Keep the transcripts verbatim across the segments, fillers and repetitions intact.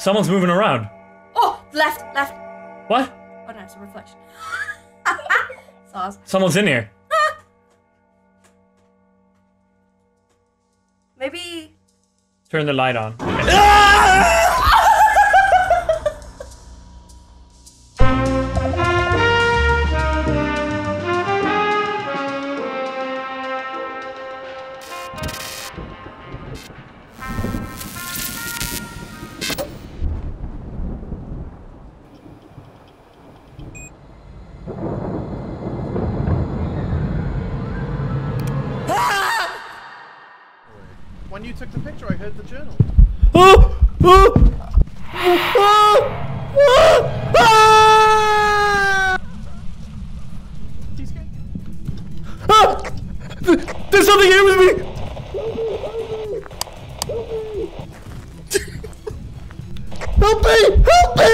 Someone's moving around. Oh, left, left. What? Oh no, it's a reflection. Sauce. Someone's in here. Maybe. Turn the light on. When you took the picture, I heard the journal. Oh! Oh! Oh! Oh! Ah! Do you scared? Ah! Th there's something here with me! Help me! Help me!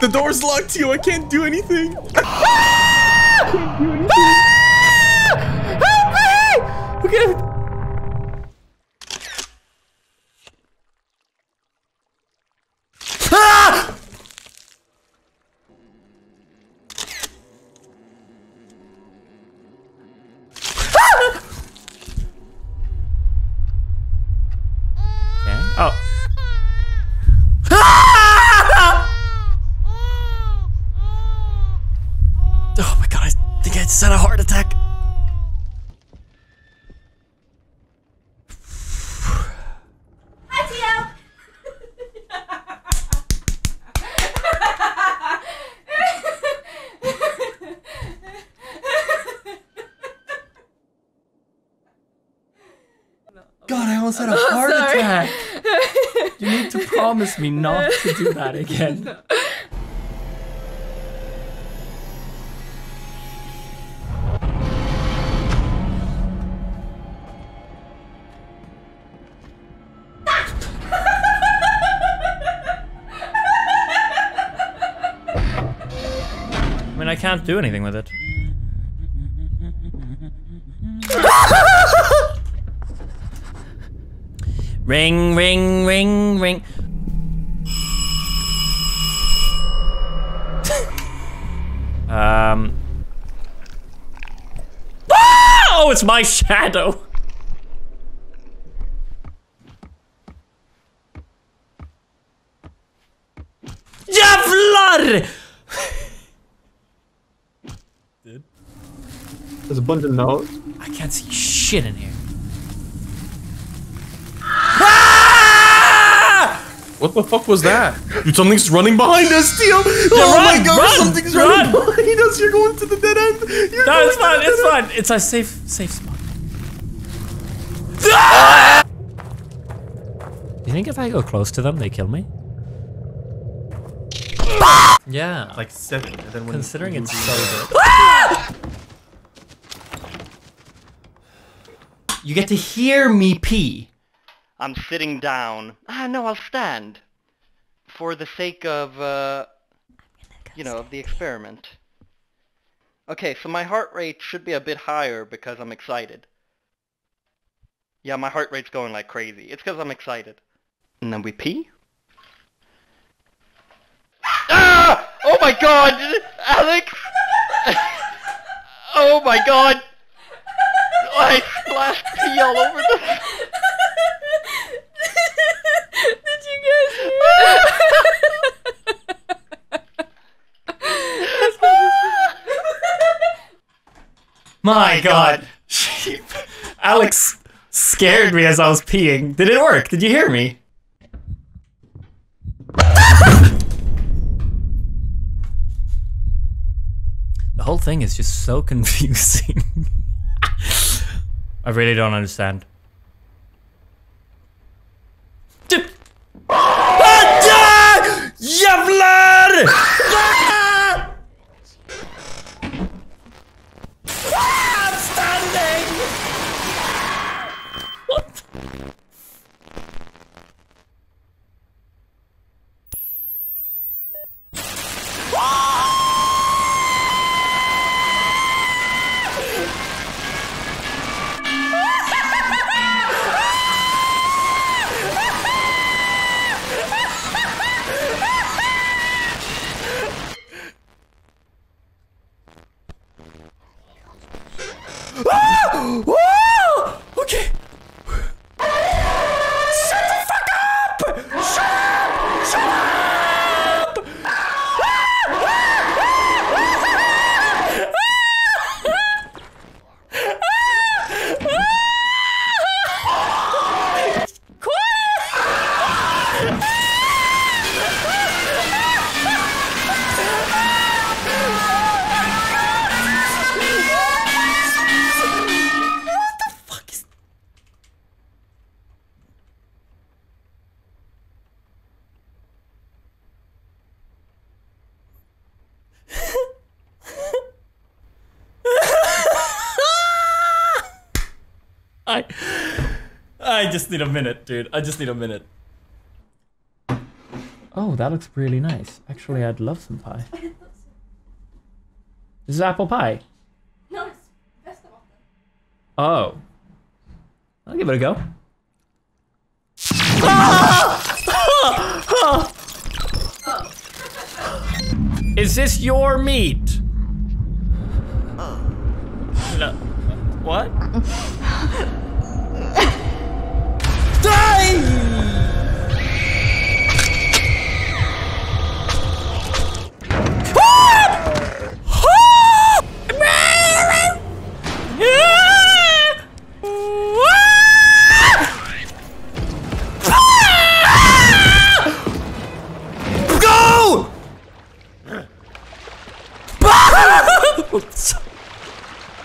The door's locked to you, I can't do anything! Ah! I can't do anything! Ah! Ah! Ah! Okay. Oh. Ah! Oh my god, I think I just had a heart attack. God, I almost had a oh, heart sorry. attack. You need to promise me not to do that again. No. I mean, I can't do anything with it. Ring, ring, ring, ring. um. Oh, it's my shadow. Jävlar! There's a bunch of notes. I can't see shit in here. What the fuck was that? Dude, something's running behind us, Theo! Oh run, my god, run, something's run. running behind us! You're going to the dead end! You're no, it's fine, it's fine. It's a safe, safe spot. Ah! You think if I go close to them, they kill me? Ah! Yeah. Like seven, and then when Considering it's so good. Ah! You get to hear me pee. I'm sitting down. Ah, no, I'll stand. For the sake of, uh, you know, of the experiment. Okay, so my heart rate should be a bit higher because I'm excited. Yeah, my heart rate's going like crazy. It's because I'm excited. And then we pee? Ah! Oh my god! Alex! Oh my god! I splashed pee all over the... My god, god. Alex scared me as I was peeing. Did it work? Did you hear me? The whole thing is just so confusing. I really don't understand. Jävlar! I just need a minute, dude. I just need a minute. Oh, that looks really nice. Actually, I'd love some pie. This is apple pie. No, it's best of all. Oh. I'll give it a go. Is this your meat? No. What? Die!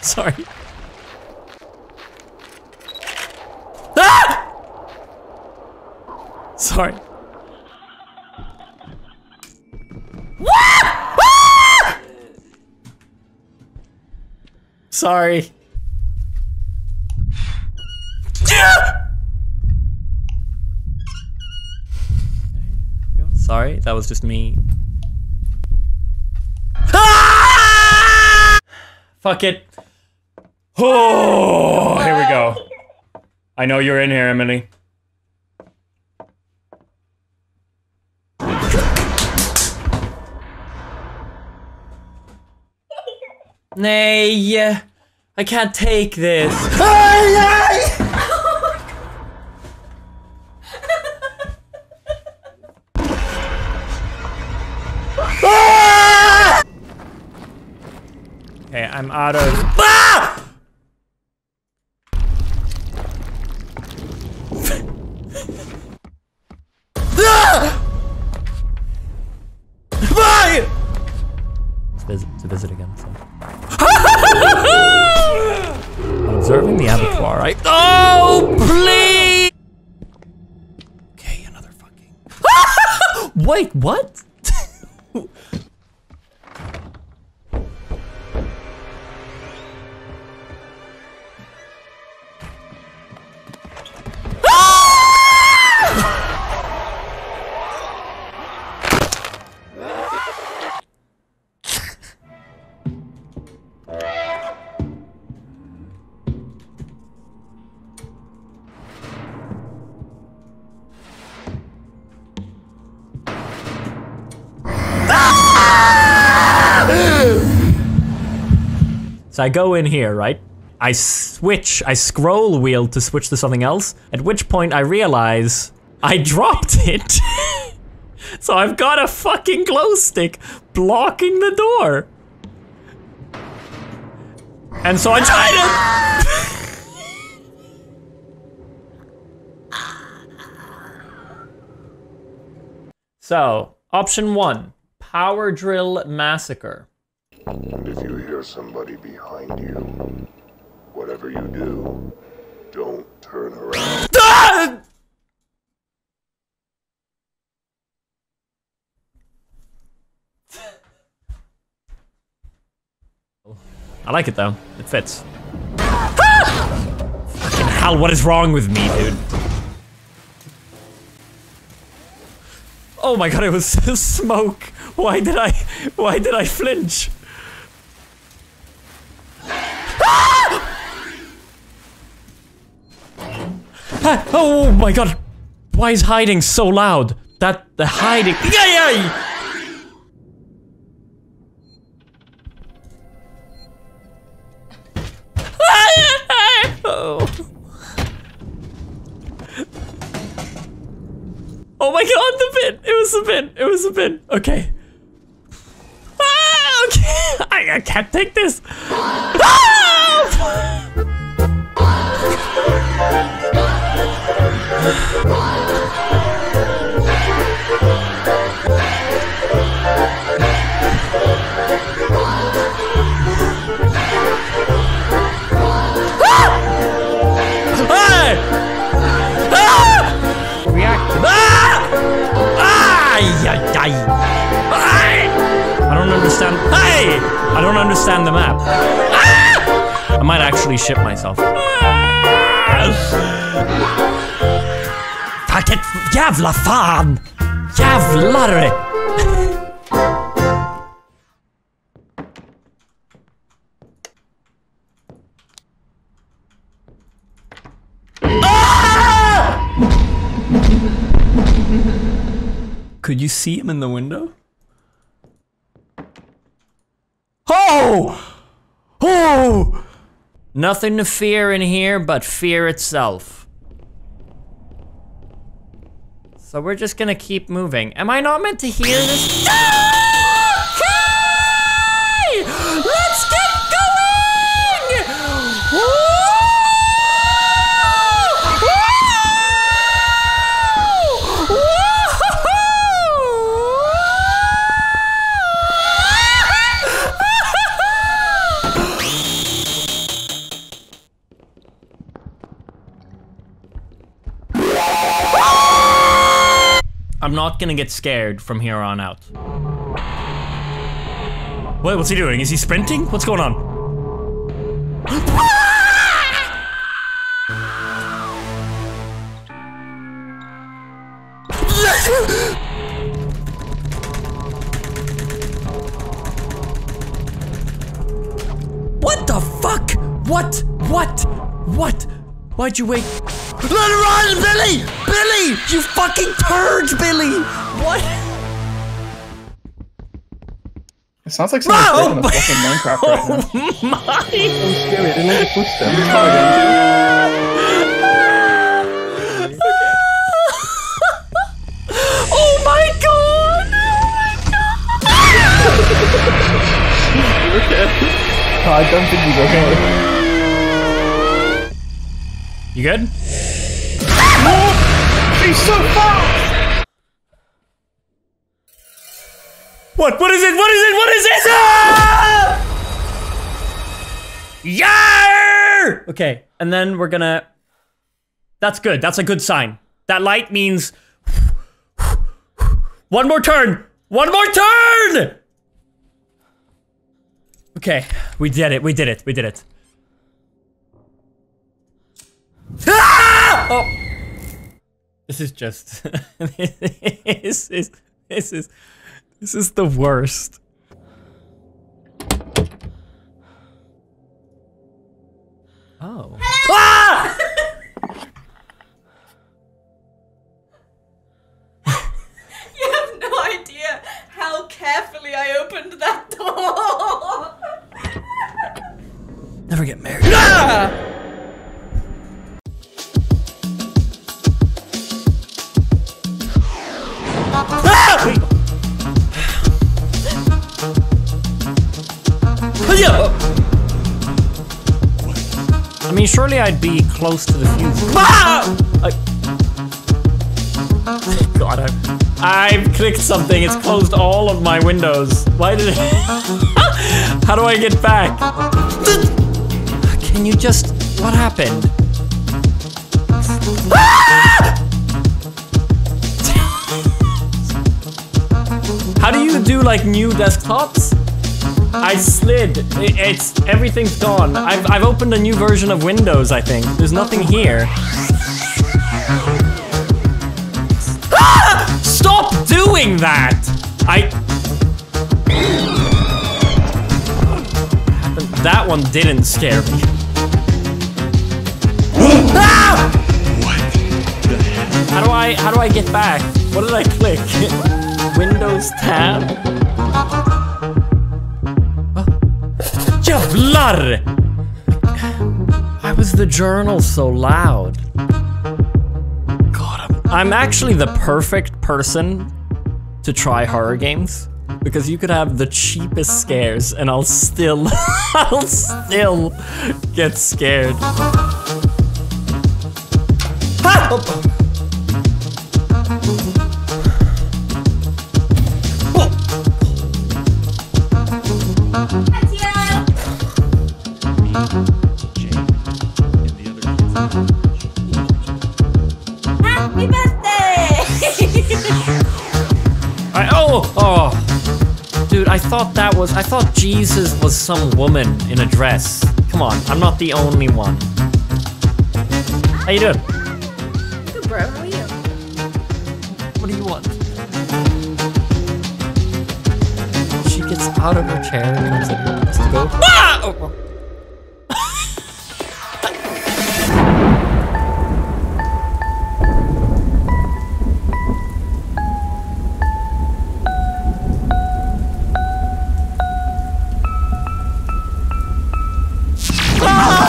Sorry. Ah! Sorry. Ah! Sorry. Sorry, that was just me. Ah! Fuck it. Oh, here we go. I know you're in here, Emily. Nay, I can't take this. Okay, I'm out of. To visit again, so. I'm observing the abattoir, right? Oh, please! Okay, another fucking. Wait, what? So I go in here, right? I switch, I scroll wheel to switch to something else, at which point I realize I dropped it. So I've got a fucking glow stick blocking the door. And so I tried it. So, option one, power drill massacre. If you hear somebody behind you, whatever you do, don't turn around. Ah! I like it though. It fits. Ah! Fucking hell, what is wrong with me, dude? Oh my god, it was smoke. Why did I why did I flinch? Oh my god! Why is hiding so loud? That the hiding. Yeah, yeah. Oh. Oh my god! The pin. It was the pin. It was the pin. Okay. Ah, okay. I, I can't take this. Ah! I don't understand. Hey! I don't understand the map. Ah! I might actually shit myself. Ah! hacket. Jävla fan! Jävlar! Could you see him in the window? Oh! Oh! Nothing to fear in here but fear itself. So we're just gonna keep moving. Am I not meant to hear this? Okay! Let's get going! Woo! Woo! Woo! I'm not gonna get scared from here on out. Wait, what's he doing? Is he sprinting? What's going on? What the fuck? What? What? What? Why'd you wake? Let her run, Billy! Billy! You fucking turd, Billy! What? It sounds like someone's breaking a fucking Minecraft right now. Oh my! It's scary, I didn't know the footsteps. Oh my god! Oh my god! Oh, I don't think he's okay. You good? Ah! Oh, he's so fast! What? What is it? What is it? What is it? Ah! Yeah! Okay, and then we're gonna... That's good. That's a good sign. That light means... One more turn! One more turn! Okay, we did it. We did it. We did it. Ah! Oh. This is just this is this is this is the worst. Oh. Ah! You have no idea how carefully I opened that door. Never get married. Ah! I mean, surely I'd be close to the fuse. Ah! I... God, I've... I've clicked something. It's closed all of my windows. Why did it? How do I get back? Can you just? What happened? Ah! How do you do like new desktops? I slid. It's everything's gone. I've I've opened a new version of Windows. I think there's nothing here. Ah! Stop doing that! I. That one didn't scare me. Ah! What? How do I how do I get back? What did I click? Windows tab. Jävlar! Why was the journal so loud? God, I'm, I'm actually the perfect person to try horror games because you could have the cheapest scares and I'll still, I'll still get scared. Ah! Oh. I thought that was- I thought Jesus was some woman in a dress. Come on, I'm not the only one. How you doing? Good, bro. How are you? out of her chair and comes in here. Wants to go. Ah! Oh, oh.